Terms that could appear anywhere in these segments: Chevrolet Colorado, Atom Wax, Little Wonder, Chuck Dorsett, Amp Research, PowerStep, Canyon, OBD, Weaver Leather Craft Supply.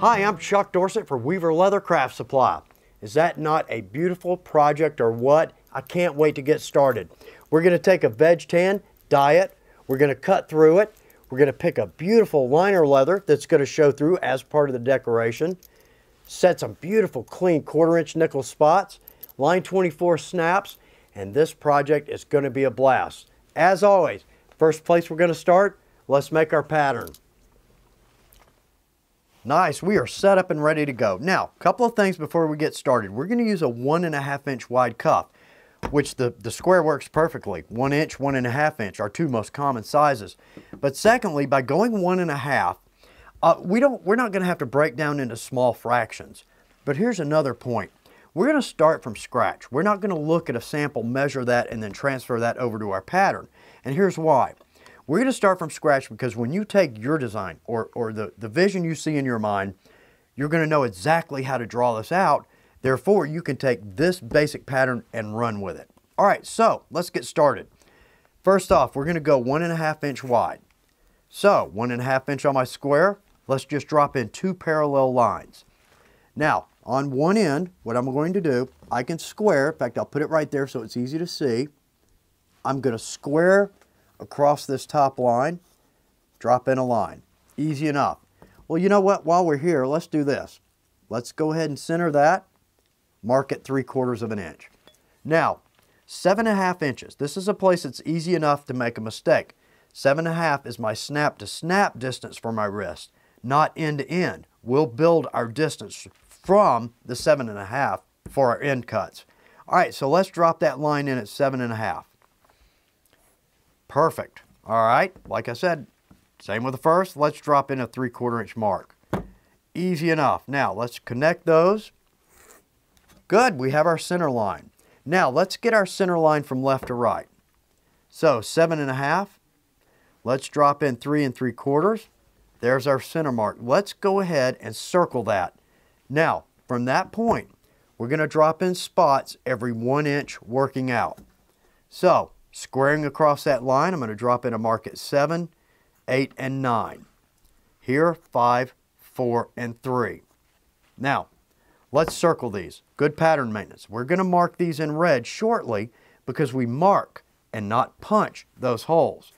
Hi, I'm Chuck Dorsett for Weaver Leather Craft Supply. Is that not a beautiful project or what? I can't wait to get started. We're going to take a veg tan, dye it, we're going to cut through it, we're going to pick a beautiful liner leather that's going to show through as part of the decoration, set some beautiful clean 1/4" nickel spots, line 24 snaps, and this project is going to be a blast. As always, first place we're going to start, let's make our pattern. Nice, we are set up and ready to go. Now, a couple of things before we get started. We're going to use a 1.5 inch wide cuff, which the square works perfectly. 1 inch, 1.5 inch are two most common sizes. But secondly, by going 1.5, we're not going to have to break down into small fractions. But here's another point. We're going to start from scratch. We're not going to look at a sample, measure that, and then transfer that over to our pattern. And here's why. We're going to start from scratch because when you take your design or the vision you see in your mind, you're going to know exactly how to draw this out. Therefore, you can take this basic pattern and run with it. All right, so let's get started. First off, we're going to go 1.5 inch wide. So 1.5 inch on my square, let's just drop in two parallel lines. Now, on one end, what I'm going to do, I can square. In fact, I'll put it right there so it's easy to see. I'm going to square across this top line, drop in a line. Easy enough. Well, you know what? While we're here, let's do this. Let's go ahead and center that, mark it 3/4 of an inch. Now, 7.5 inches. This is a place that's easy enough to make a mistake. 7.5 is my snap to snap distance for my wrist, not end to end. We'll build our distance from the 7.5 for our end cuts. All right, so let's drop that line in at 7.5. Perfect. All right, like I said, same with the first. Let's drop in a 3/4 inch mark. Easy enough. Now let's connect those. Good, we have our center line. Now let's get our center line from left to right. So 7.5, let's drop in 3 3/4. There's our center mark. Let's go ahead and circle that. Now from that point, we're going to drop in spots every 1 inch working out. So squaring across that line, I'm going to drop in a mark at 7, 8, and 9. Here, 5, 4, and 3. Now, let's circle these. Good pattern maintenance. We're going to mark these in red shortly because we mark and not punch those holes.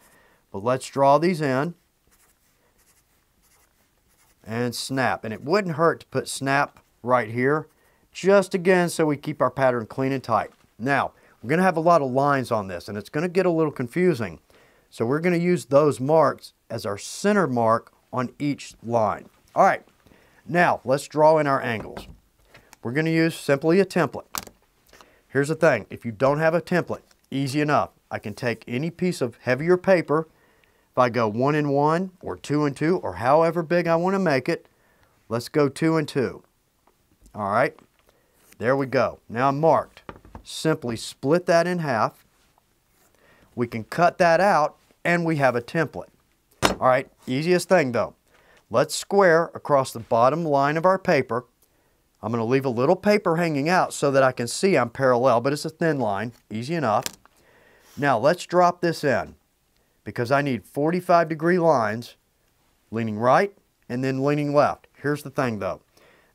But let's draw these in and snap. And it wouldn't hurt to put snap right here, just again so we keep our pattern clean and tight. Now, we're going to have a lot of lines on this and it's going to get a little confusing. So we're going to use those marks as our center mark on each line. All right, now let's draw in our angles. We're going to use simply a template. Here's the thing, if you don't have a template, easy enough. I can take any piece of heavier paper. If I go 1 and 1 or 2 and 2 or however big I want to make it, let's go 2 and 2. All right, there we go. Now I'm marked. Simply split that in half. We can cut that out and we have a template. All right, easiest thing though. Let's square across the bottom line of our paper. I'm going to leave a little paper hanging out so that I can see I'm parallel, but it's a thin line, easy enough. Now let's drop this in because I need 45-degree lines leaning right and then leaning left. Here's the thing though.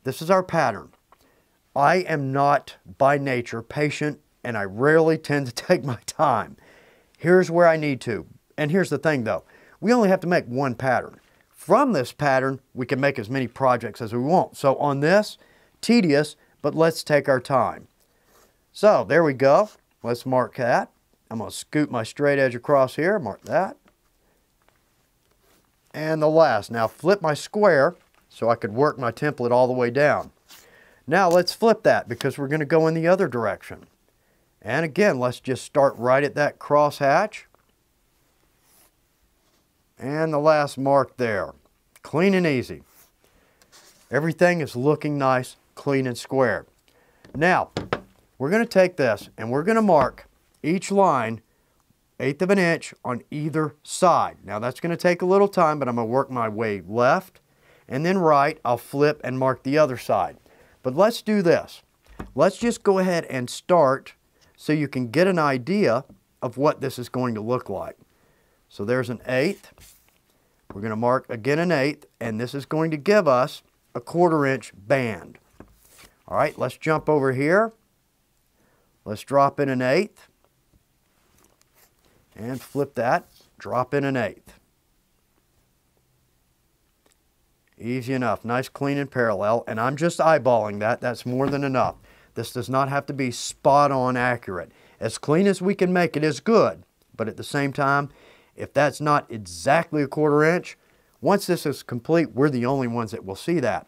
This is our pattern. I am not by nature patient and I rarely tend to take my time. Here's where I need to. And here's the thing though, we only have to make one pattern. From this pattern, we can make as many projects as we want. So on this, tedious, but let's take our time. So there we go. Let's mark that. I'm going to scoot my straight edge across here, mark that. And the last. Now flip my square so I could work my template all the way down. Now let's flip that because we're going to go in the other direction. And again, let's just start right at that crosshatch. And the last mark there. Clean and easy. Everything is looking nice, clean and squared. Now, we're going to take this and we're going to mark each line 1/8 of an inch on either side. Now that's going to take a little time, but I'm going to work my way left and then right. I'll flip and mark the other side. But let's do this. Let's just go ahead and start so you can get an idea of what this is going to look like. So there's an 1/8. We're going to mark again an 1/8, and this is going to give us a 1/4 inch band. All right, let's jump over here. Let's drop in an 1/8 and flip that, drop in an 1/8. Easy enough, nice clean and parallel, and I'm just eyeballing that. That's more than enough. This does not have to be spot on accurate. As clean as we can make it is good, but at the same time, if that's not exactly a 1/4 inch, once this is complete, we're the only ones that will see that.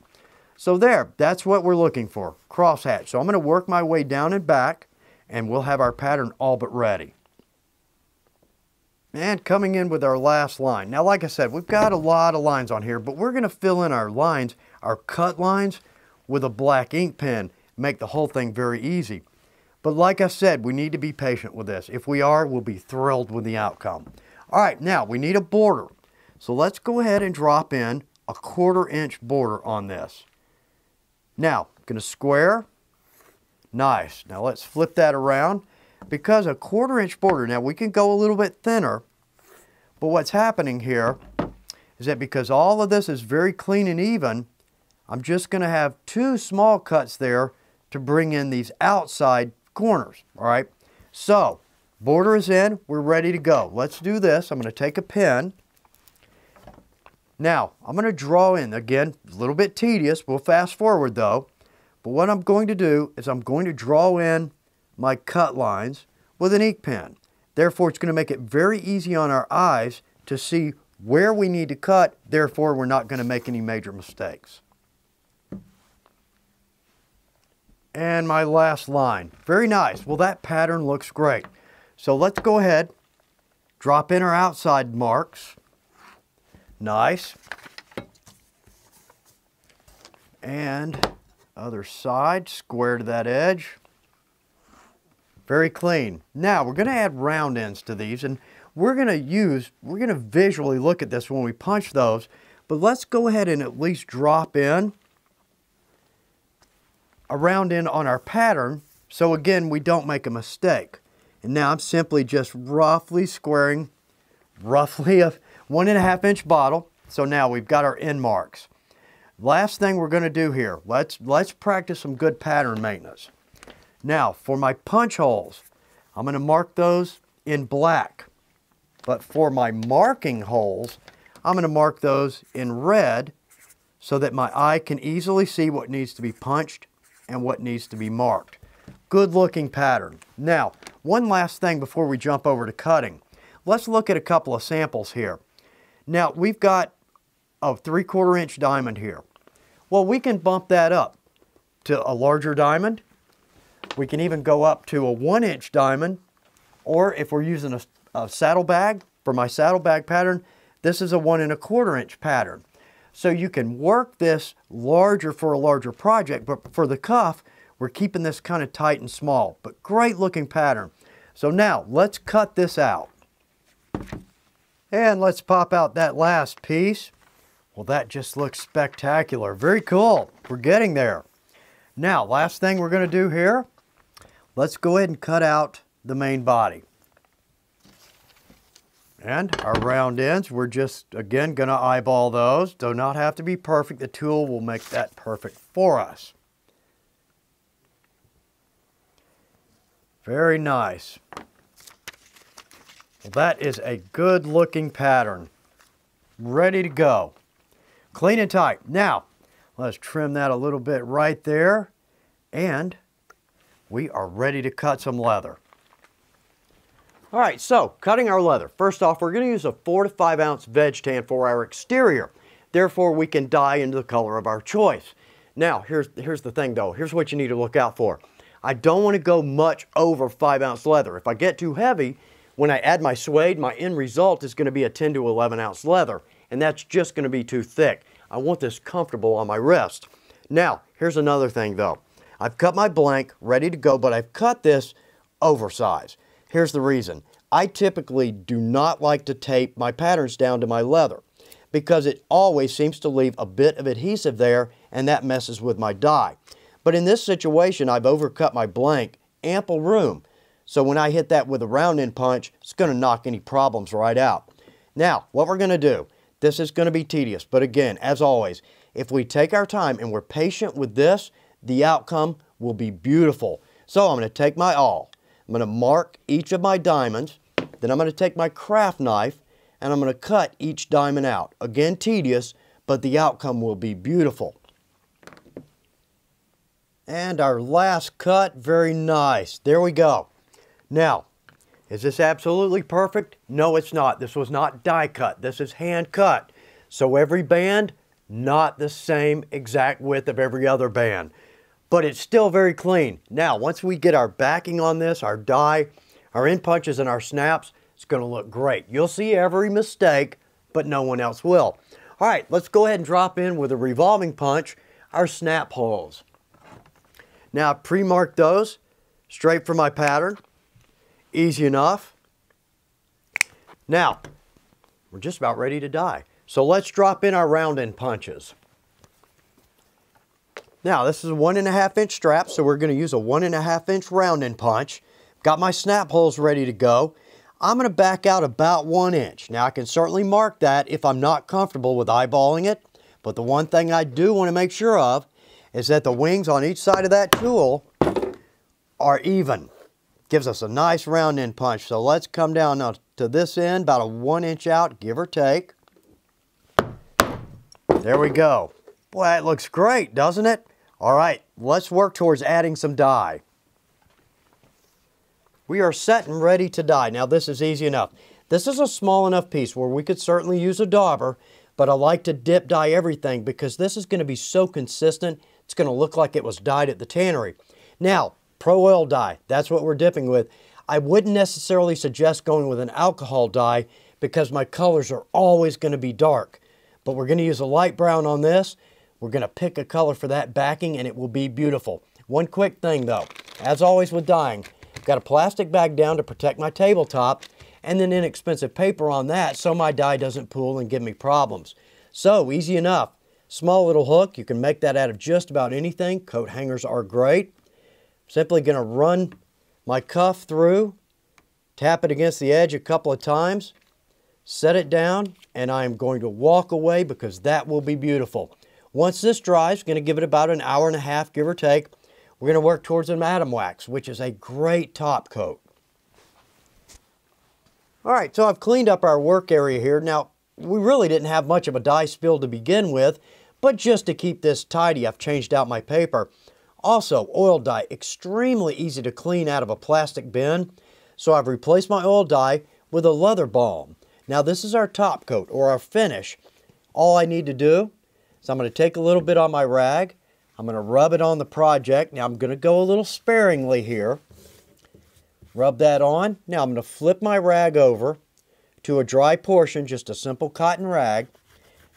So there, that's what we're looking for, crosshatch. So I'm going to work my way down and back, and we'll have our pattern all but ready. And coming in with our last line. Now, like I said, we've got a lot of lines on here, but we're going to fill in our lines, our cut lines, with a black ink pen, make the whole thing very easy. But like I said, we need to be patient with this. If we are, we'll be thrilled with the outcome. All right, now we need a border. So let's go ahead and drop in a 1/4 inch border on this. Now, I'm going to square. Nice. Now let's flip that around, because a 1/4 inch border, now we can go a little bit thinner, but what's happening here is that because all of this is very clean and even, I'm just going to have 2 small cuts there to bring in these outside corners. All right. So border is in. We're ready to go. Let's do this. I'm going to take a pen. Now, I'm going to draw in, again, a little bit tedious, we'll fast forward though, but what I'm going to do is I'm going to draw in my cut lines with an ink pen. Therefore, it's going to make it very easy on our eyes to see where we need to cut, therefore we're not going to make any major mistakes. And my last line, very nice. Well, that pattern looks great. So let's go ahead, drop in our outside marks. Nice. And other side, square to that edge. Very clean. Now we're going to add round ends to these, and we're going to visually look at this when we punch those, but let's go ahead and at least drop in a round end on our pattern. So again, we don't make a mistake. And now I'm simply just roughly squaring, roughly a 1.5 inch bottle. So now we've got our end marks. Last thing we're going to do here, let's practice some good pattern maintenance. Now for my punch holes, I'm going to mark those in black, but for my marking holes, I'm going to mark those in red so that my eye can easily see what needs to be punched and what needs to be marked. Good looking pattern. Now, one last thing before we jump over to cutting, let's look at a couple of samples here. Now we've got a 3/4 inch diamond here. Well, we can bump that up to a larger diamond. We can even go up to a 1 inch diamond, or if we're using a saddlebag, for my saddlebag pattern, this is a 1 1/4 inch pattern. So you can work this larger for a larger project, but for the cuff, we're keeping this kind of tight and small, but great looking pattern. So now let's cut this out. And let's pop out that last piece. Well, that just looks spectacular. Very cool. We're getting there. Now, last thing we're going to do here, let's go ahead and cut out the main body. And our round ends, we're just, again, going to eyeball those. Do not have to be perfect. The tool will make that perfect for us. Very nice. Well, that is a good looking pattern. Ready to go. Clean and tight. Now, let's trim that a little bit right there. And we are ready to cut some leather. All right, so cutting our leather. First off, we're going to use a 4 to 5 ounce veg tan for our exterior. Therefore, we can dye into the color of our choice. Now, here's the thing though. Here's what you need to look out for. I don't want to go much over 5 ounce leather. If I get too heavy, when I add my suede, my end result is going to be a 10 to 11 ounce leather, and that's just going to be too thick. I want this comfortable on my wrist. Now, here's another thing though. I've cut my blank, ready to go, but I've cut this oversized. Here's the reason. I typically do not like to tape my patterns down to my leather because it always seems to leave a bit of adhesive there, and that messes with my dye. But in this situation, I've overcut my blank, ample room. So when I hit that with a round end punch, it's going to knock any problems right out. Now, what we're going to do, this is going to be tedious, but again, as always, If we take our time and we're patient with this, the outcome will be beautiful. So I'm going to take my awl. I'm going to mark each of my diamonds. Then I'm going to take my craft knife and I'm going to cut each diamond out. Again, tedious, but the outcome will be beautiful. And our last cut, very nice. There we go. Now, is this absolutely perfect? No, it's not. This was not die cut. This is hand cut. So every band, not the same exact width of every other band. But it's still very clean. Now, once we get our backing on this, our die, our end punches and our snaps, it's going to look great. You'll see every mistake, but no one else will. All right, let's go ahead and drop in with a revolving punch, our snap holes. Now, I pre-marked those straight for my pattern. Easy enough. Now, we're just about ready to die. So let's drop in our round end punches. Now, this is a 1.5 inch strap, so we're going to use a 1.5 inch round end punch. Got my snap holes ready to go. I'm going to back out about 1 inch. Now, I can certainly mark that if I'm not comfortable with eyeballing it. But the one thing I do want to make sure of is that the wings on each side of that tool are even. Gives us a nice round end punch. So let's come down now to this end, about a 1 inch out, give or take. There we go. Boy, that looks great, doesn't it? All right, let's work towards adding some die. We are set and ready to die. Now, this is easy enough. This is a small enough piece where we could certainly use a dauber, but I like to dip dye everything because this is going to be so consistent, it's going to look like it was dyed at the tannery. Now, Pro Oil dye, that's what we're dipping with. I wouldn't necessarily suggest going with an alcohol dye because my colors are always going to be dark. But we're going to use a light brown on this. We're going to pick a color for that backing and it will be beautiful. One quick thing though, as always with dyeing, I've got a plastic bag down to protect my tabletop and then inexpensive paper on that so my dye doesn't pool and give me problems. So easy enough. Small little hook, you can make that out of just about anything. Coat hangers are great. Simply going to run my cuff through, tap it against the edge a couple of times, set it down, and I am going to walk away because that will be beautiful. Once this dries, going to give it about an hour and a half, give or take. We're going to work towards an Atom Wax, which is a great top coat. All right, so I've cleaned up our work area here. Now, we really didn't have much of a dye spill to begin with, but just to keep this tidy, I've changed out my paper. Also, oil dye, extremely easy to clean out of a plastic bin. So I've replaced my oil dye with a leather balm. Now this is our top coat or our finish. All I need to do is I'm going to take a little bit on my rag. I'm going to rub it on the project. Now I'm going to go a little sparingly here. Rub that on. Now I'm going to flip my rag over to a dry portion, just a simple cotton rag.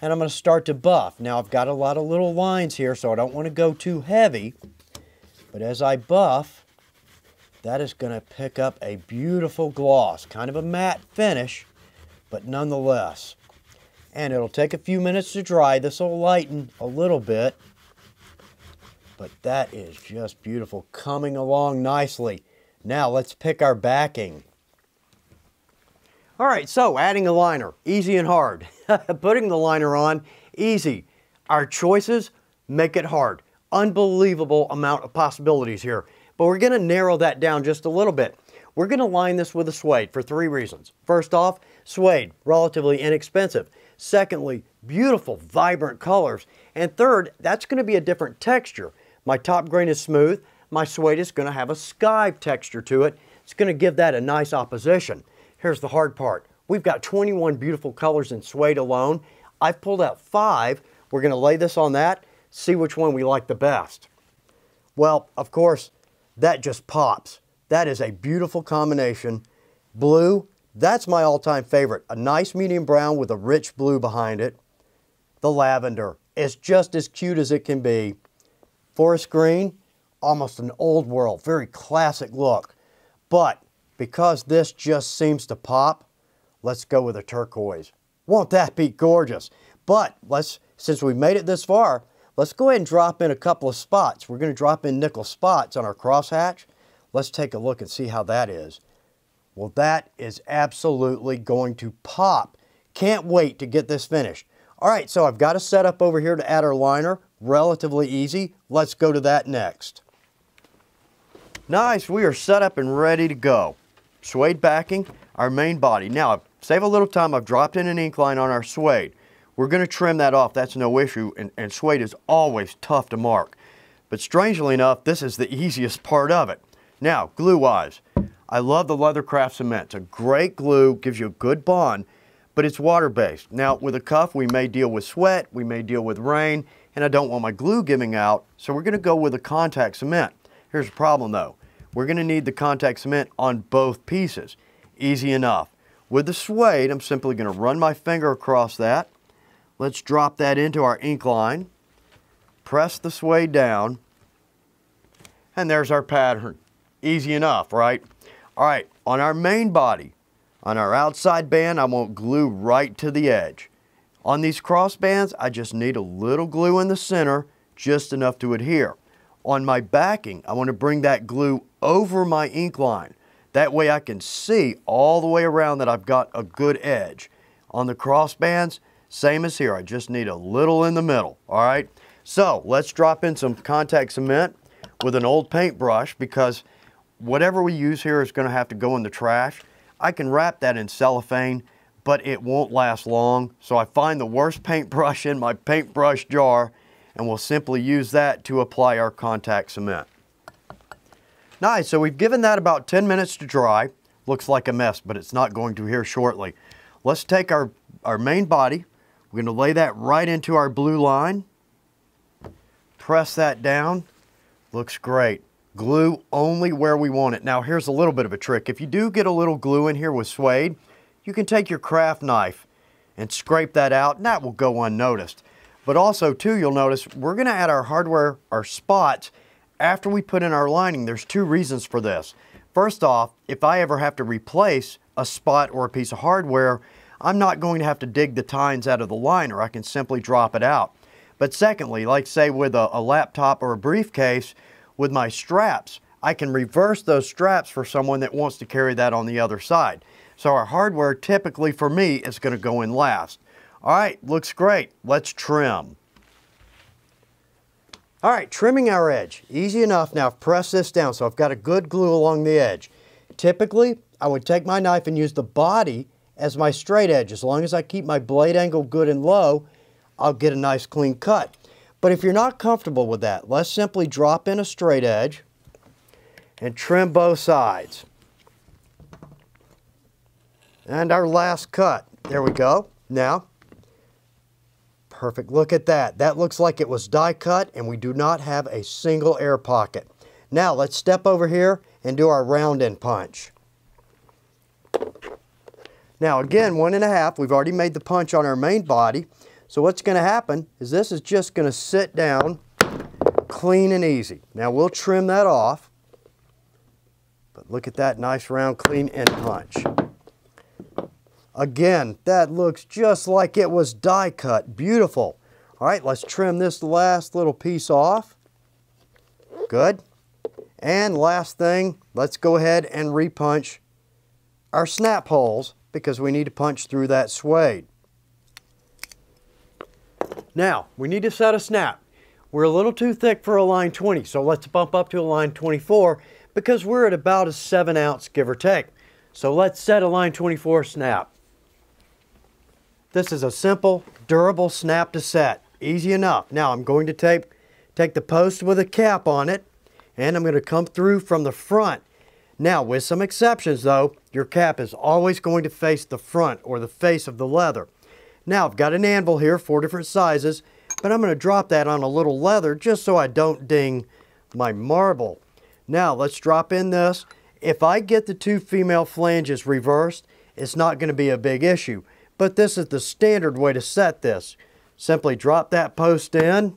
And I'm going to start to buff. Now I've got a lot of little lines here, so I don't want to go too heavy. But as I buff, that is going to pick up a beautiful gloss, kind of a matte finish, but nonetheless. And it'll take a few minutes to dry. This will lighten a little bit, but that is just beautiful, coming along nicely. Now let's pick our backing. All right, so adding a liner, easy and hard. Putting the liner on, easy. Our choices make it hard. Unbelievable amount of possibilities here, but we're going to narrow that down just a little bit. We're going to line this with a suede for three reasons. First off, suede, relatively inexpensive. Secondly, beautiful, vibrant colors. And third, that's going to be a different texture. My top grain is smooth. My suede is going to have a sky texture to it. It's going to give that a nice opposition. Here's the hard part. We've got 21 beautiful colors in suede alone. I've pulled out 5. We're going to lay this on that. See which one we like the best. Well, of course, that just pops. That is a beautiful combination. Blue, that's my all-time favorite. A nice medium brown with a rich blue behind it. The lavender is just as cute as it can be. Forest green, almost an old world, very classic look. But because this just seems to pop, let's go with a turquoise. Won't that be gorgeous? But since we've made it this far, let's go ahead and drop in a couple of spots. We're going to drop in nickel spots on our crosshatch. Let's take a look and see how that is. Well, that is absolutely going to pop. Can't wait to get this finished. All right, so I've got a setup over here to add our liner. Relatively easy. Let's go to that next. Nice, we are set up and ready to go. Suede backing, our main body. Now, I've saved a little time. I've dropped in an incline on our suede. We're going to trim that off. That's no issue, and suede is always tough to mark. But strangely enough, this is the easiest part of it. Now, glue-wise, I love the Leather Craft Cement. It's a great glue, gives you a good bond, but it's water-based. Now, with a cuff, we may deal with sweat, we may deal with rain, and I don't want my glue giving out, so we're going to go with a contact cement. Here's the problem, though. We're going to need the contact cement on both pieces. Easy enough. With the suede, I'm simply going to run my finger across that. Let's drop that into our ink line. Press the suede down. And there's our pattern. Easy enough, right? All right, on our main body, on our outside band, I want glue right to the edge. On these cross bands, I just need a little glue in the center, just enough to adhere. On my backing, I want to bring that glue over my ink line. That way I can see all the way around that I've got a good edge. On the cross bands, same as here. I just need a little in the middle, all right? So let's drop in some contact cement with an old paintbrush, because whatever we use here is going to have to go in the trash. I can wrap that in cellophane, but it won't last long. So I find the worst paintbrush in my paintbrush jar, and we'll simply use that to apply our contact cement. Nice, so we've given that about 10 minutes to dry. Looks like a mess, but it's not going to here shortly. Let's take our main body. We're going to lay that right into our blue line. Press that down. Looks great. Glue only where we want it. Now here's a little bit of a trick. If you do get a little glue in here with suede, you can take your craft knife and scrape that out, and that will go unnoticed. But also too, you'll notice we're going to add our hardware, our spots, after we put in our lining. There's two reasons for this. First off, if I ever have to replace a spot or a piece of hardware, I'm not going to have to dig the tines out of the liner. I can simply drop it out. But secondly, like say with a laptop or a briefcase, with my straps, I can reverse those straps for someone that wants to carry that on the other side. So our hardware typically for me is going to go in last. All right, looks great. Let's trim. All right, trimming our edge. Easy enough. Now press this down so I've got a good glue along the edge. Typically, I would take my knife and use the body as my straight edge. As long as I keep my blade angle good and low, I'll get a nice clean cut. But if you're not comfortable with that, let's simply drop in a straight edge and trim both sides. And our last cut. There we go. Now, perfect. Look at that. That looks like it was die cut, and we do not have a single air pocket. Now let's step over here and do our round end punch. Now again, 1.5. We've already made the punch on our main body. So what's going to happen is this is just going to sit down clean and easy. Now we'll trim that off, but look at that nice round clean end punch. Again, that looks just like it was die cut. Beautiful. All right, let's trim this last little piece off. Good. And last thing, let's go ahead and repunch our snap holes, because we need to punch through that suede. Now, we need to set a snap. We're a little too thick for a line 20, so let's bump up to a line 24, because we're at about a 7 ounce, give or take. So let's set a line 24 snap. This is a simple, durable snap to set. Easy enough. Now I'm going to take the post with a cap on it, and I'm going to come through from the front. Now, with some exceptions though, your cap is always going to face the front or the face of the leather. Now I've got an anvil here, 4 different sizes, but I'm going to drop that on a little leather just so I don't ding my marble. Now let's drop in this. If I get the 2 female flanges reversed, it's not going to be a big issue. But this is the standard way to set this. Simply drop that post in.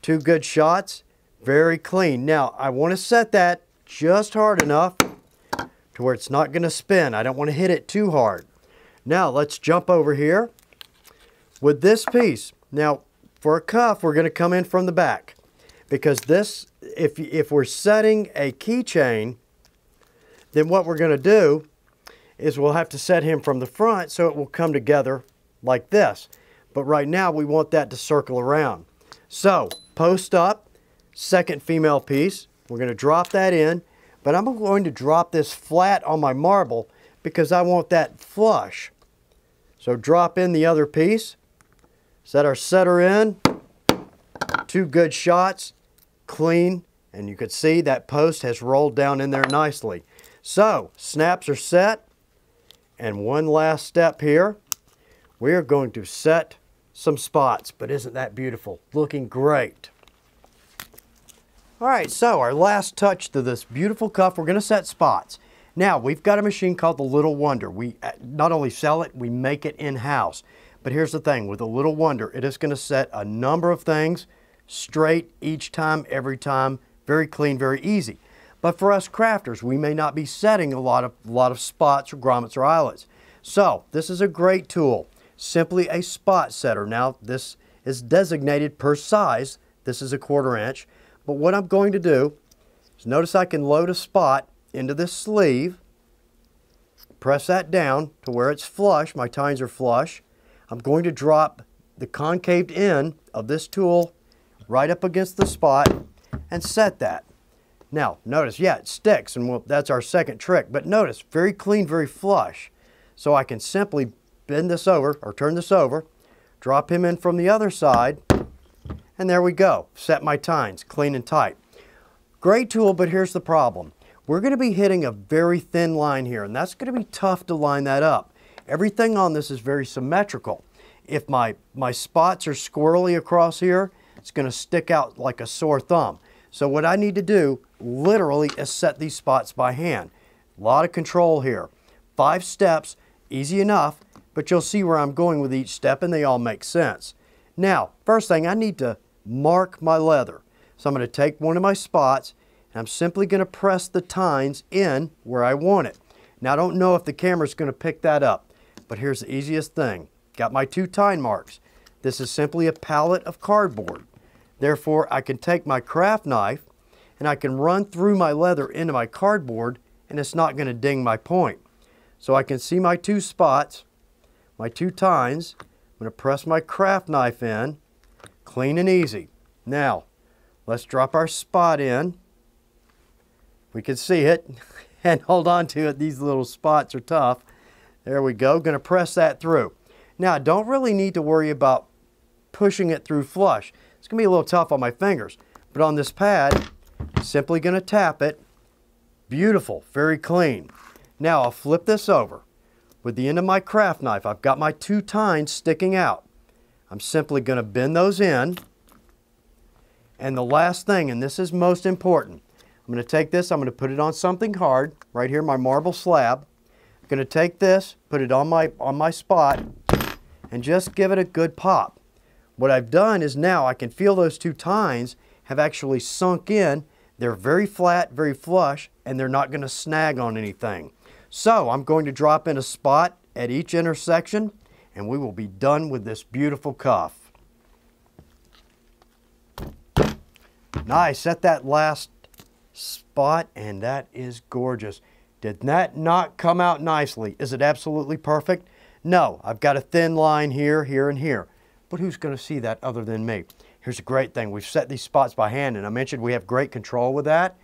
2 good shots. Very clean. Now I want to set that just hard enough to where it's not going to spin. I don't want to hit it too hard. Now let's jump over here with this piece. Now for a cuff, we're going to come in from the back, because this, if we're setting a keychain, then what we're going to do is we'll have to set him from the front so it will come together like this. But right now we want that to circle around. So post up, second female piece. We're going to drop that in, but I'm going to drop this flat on my marble because I want that flush. So drop in the other piece, set our setter in, two good shots, clean, and you can see that post has rolled down in there nicely. So snaps are set, and one last step here. We're going to set some spots, but isn't that beautiful? Looking great. All right, so our last touch to this beautiful cuff, we're gonna set spots. Now, we've got a machine called the Little Wonder. We not only sell it, we make it in-house. But here's the thing, with the Little Wonder, it is gonna set a number of things straight each time, every time, very clean, very easy. But for us crafters, we may not be setting a lot of spots or grommets or eyelets. So, this is a great tool. Simply a spot setter. Now, this is designated per size. This is a 1/4 inch. But what I'm going to do is notice I can load a spot into this sleeve, press that down to where it's flush, my tines are flush. I'm going to drop the concaved end of this tool right up against the spot and set that. Now notice, yeah, it sticks, and that's our second trick, but notice, very clean, very flush. So I can simply bend this over, or turn this over, drop him in from the other side, and there we go, set my tines, clean and tight. Great tool, but here's the problem. We're gonna be hitting a very thin line here, and that's gonna be tough to line that up. Everything on this is very symmetrical. If my spots are squirrely across here, it's gonna stick out like a sore thumb. So what I need to do, literally, is set these spots by hand. A lot of control here. 5 steps, easy enough, but you'll see where I'm going with each step, and they all make sense. Now, first thing, I need to mark my leather. So I'm going to take one of my spots, and I'm simply going to press the tines in where I want it. Now, I don't know if the camera's going to pick that up, but here's the easiest thing. Got my 2 tine marks. This is simply a pallet of cardboard. Therefore, I can take my craft knife, and I can run through my leather into my cardboard, and it's not going to ding my point. So I can see my 2 spots, my 2 tines, I'm going to press my craft knife in, clean and easy. Now, let's drop our spot in. We can see it and hold on to it. These little spots are tough. There we go. Going to press that through. Now, I don't really need to worry about pushing it through flush. It's going to be a little tough on my fingers, but on this pad, simply going to tap it. Beautiful, very clean. Now, I'll flip this over. With the end of my craft knife, I've got my 2 tines sticking out. I'm simply going to bend those in. And the last thing, and this is most important, I'm going to take this, I'm going to put it on something hard, right here, my marble slab. I'm going to take this, put it on my spot, and just give it a good pop. What I've done is now I can feel those 2 tines have actually sunk in. They're very flat, very flush, and they're not going to snag on anything. So I'm going to drop in a spot at each intersection, and we will be done with this beautiful cuff. Nice, set that last spot, and that is gorgeous. Did that not come out nicely? Is it absolutely perfect? No, I've got a thin line here, here, and here. But who's going to see that other than me? Here's a great thing. We've set these spots by hand, and I mentioned we have great control with that.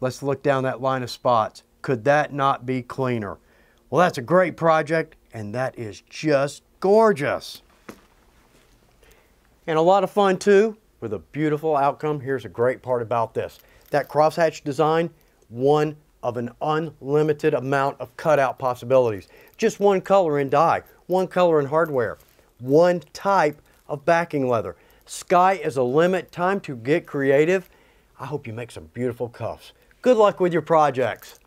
Let's look down that line of spots. Could that not be cleaner? Well, that's a great project, and that is just gorgeous. And a lot of fun too, with a beautiful outcome. Here's a great part about this. That crosshatch design, one of an unlimited amount of cutout possibilities. Just one color in dye, one color in hardware, one type of backing leather. Sky is the limit, time to get creative. I hope you make some beautiful cuffs. Good luck with your projects.